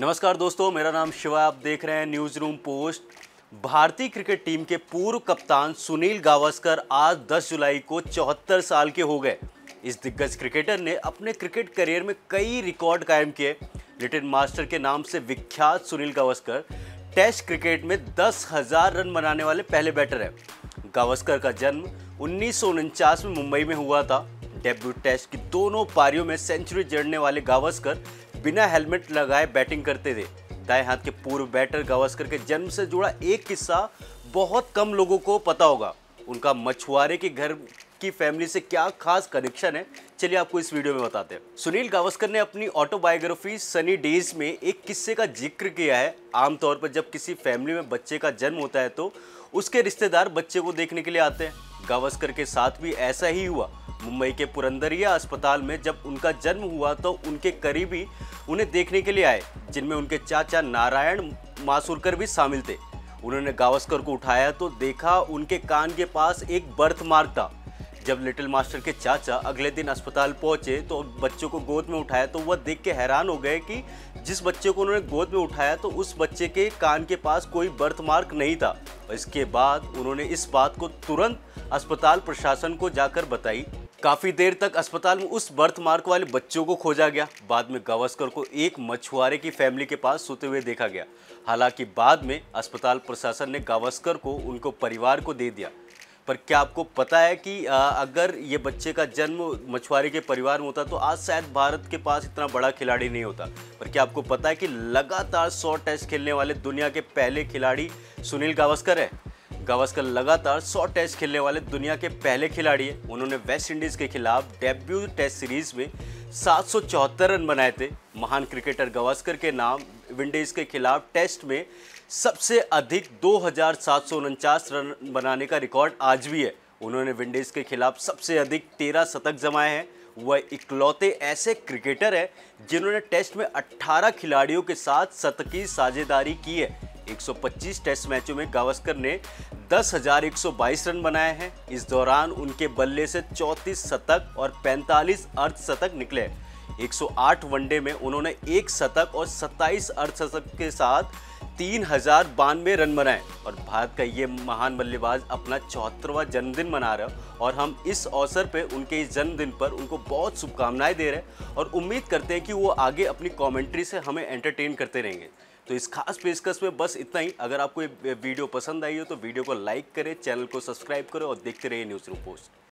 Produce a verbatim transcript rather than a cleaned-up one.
नमस्कार दोस्तों, मेरा नाम शिवा, आप देख रहे हैं न्यूज रूम पोस्ट। भारतीय क्रिकेट टीम के पूर्व कप्तान सुनील गावस्कर आज दस जुलाई को चौहत्तर साल के हो गए। इस दिग्गज क्रिकेटर ने अपने क्रिकेट करियर में कई रिकॉर्ड कायम किए। लिटल मास्टर के नाम से विख्यात सुनील गावस्कर टेस्ट क्रिकेट में दस हज़ार रन बनाने वाले पहले बैटर हैं। गावस्कर का जन्म उन्नीस सौ उनचास में मुंबई में हुआ था। डेब्यू टेस्ट की दोनों पारियों में सेंचुरी जड़ने वाले गावस्कर बिना हेलमेट लगाए बैटिंग करते थे। दाएं हाथ के पूर्व बैटर गावस्कर के जन्म से जुड़ा एक किस्सा बहुत कम लोगों को पता होगा। उनका मछुआरे के घर की फैमिली से क्या खास कनेक्शन है, चलिए आपको इस वीडियो में बताते हैं। सुनील गावस्कर ने अपनी ऑटोबायोग्राफी सनी डेज में एक किस्से का जिक्र किया है। आमतौर पर जब किसी फैमिली में बच्चे का जन्म होता है तो उसके रिश्तेदार बच्चे को देखने के लिए आते हैं। गावस्कर के साथ भी ऐसा ही हुआ। मुंबई के पुरंदरिया अस्पताल में जब उनका जन्म हुआ तो उनके करीबी उन्हें देखने के लिए आए, जिनमें उनके चाचा नारायण मासुरकर भी शामिल थे। उन्होंने गावस्कर को उठाया तो देखा उनके कान के पास एक बर्थ मार्क था। जब लिटिल मास्टर के चाचा अगले दिन अस्पताल पहुंचे तो बच्चों को गोद में उठाया तो वह देख के हैरान हो गए कि जिस बच्चे को उन्होंने गोद में उठाया तो उस बच्चे के कान के पास कोई बर्थ मार्क नहीं था। इसके बाद उन्होंने इस बात को तुरंत अस्पताल प्रशासन को जाकर बताई। काफ़ी देर तक अस्पताल में उस बर्थ मार्क वाले बच्चों को खोजा गया। बाद में गावस्कर को एक मछुआरे की फैमिली के पास सोते हुए देखा गया। हालांकि बाद में अस्पताल प्रशासन ने गावस्कर को उनको परिवार को दे दिया। पर क्या आपको पता है कि अगर ये बच्चे का जन्म मछुआरे के परिवार में होता तो आज शायद भारत के पास इतना बड़ा खिलाड़ी नहीं होता। पर क्या आपको पता है कि लगातार सौ टेस्ट खेलने वाले दुनिया के पहले खिलाड़ी सुनील गावस्कर हैं। गावस्कर लगातार सौ टेस्ट खेलने वाले दुनिया के पहले खिलाड़ी हैं। उन्होंने वेस्ट इंडीज़ के खिलाफ डेब्यू टेस्ट सीरीज़ में सात सौ चौहत्तर रन बनाए थे। महान क्रिकेटर गावस्कर के नाम विंडीज़ के खिलाफ टेस्ट में सबसे अधिक दो हज़ार सात सौ उनचास रन बनाने का रिकॉर्ड आज भी है। उन्होंने विंडीज़ के खिलाफ सबसे अधिक तेरह शतक जमाए हैं। वह इकलौते ऐसे क्रिकेटर हैं जिन्होंने टेस्ट में अट्ठारह खिलाड़ियों के साथ शतकीय साझेदारी की है। एक सौ पच्चीस टेस्ट मैचों में गावस्कर ने दस हज़ार एक सौ बाईस रन बनाए हैं। इस दौरान उनके बल्ले से चौंतीस शतक और पैंतालीस अर्धशतक निकले। एक सौ आठ वनडे में उन्होंने एक शतक और सत्ताईस अर्धशतक के साथ तीन हजार बानवे रन बनाए। और भारत का ये महान बल्लेबाज अपना चौहत्तरवां जन्मदिन मना रहा है और हम इस अवसर पे उनके इस जन्मदिन पर उनको बहुत शुभकामनाएं दे रहे हैं और उम्मीद करते हैं कि वो आगे अपनी कमेंट्री से हमें एंटरटेन करते रहेंगे। तो इस खास पेशकश में बस इतना ही। अगर आपको ये वीडियो पसंद आई हो तो वीडियो को लाइक करें, चैनल को सब्सक्राइब करें और देखते रहिए न्यूज़ रूम पोस्ट।